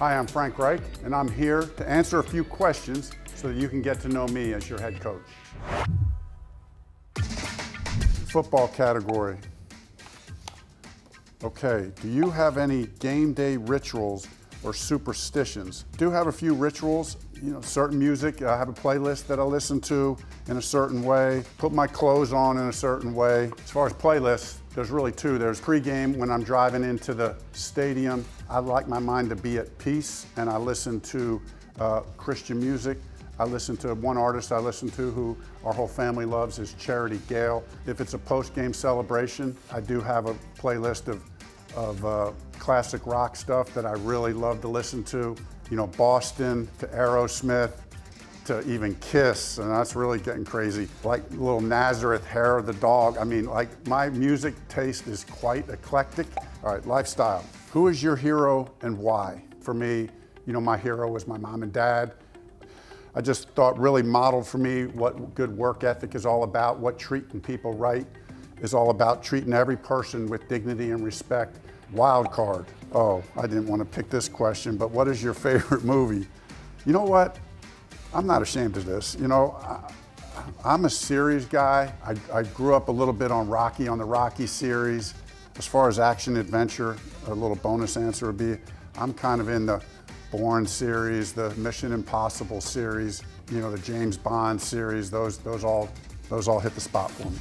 Hi, I'm Frank Reich, and I'm here to answer a few questions so that you can get to know me as your head coach. Football category. Okay, do you have any game day rituals or superstitions? Do have a few rituals, you know, certain music. I have a playlist that I listen to in a certain way, put my clothes on in a certain way. As far as playlists, there's really two. There's pregame when I'm driving into the stadium. I like my mind to be at peace, and I listen to Christian music. I listen to one artist I listen to who our whole family loves is Charity Gale. If it's a post-game celebration, I do have a playlist of classic rock stuff that I really love to listen to. You know, Boston to Aerosmith, to even Kiss, and that's really getting crazy. Like little Nazareth, hair of the dog. I mean, like, my music taste is quite eclectic. All right, lifestyle. Who is your hero and why? For me, you know, my hero was my mom and dad. I just thought really modeled for me what good work ethic is all about, what treating people right is all about, treating every person with dignity and respect. Wild card. Oh, I didn't want to pick this question, but what is your favorite movie? You know what? I'm not ashamed of this. You know, I'm a series guy. I grew up a little bit on Rocky, on the Rocky series. As far as action adventure, a little bonus answer would be, I'm kind of in the Bourne series, the Mission Impossible series, you know, the James Bond series. Those all hit the spot for me.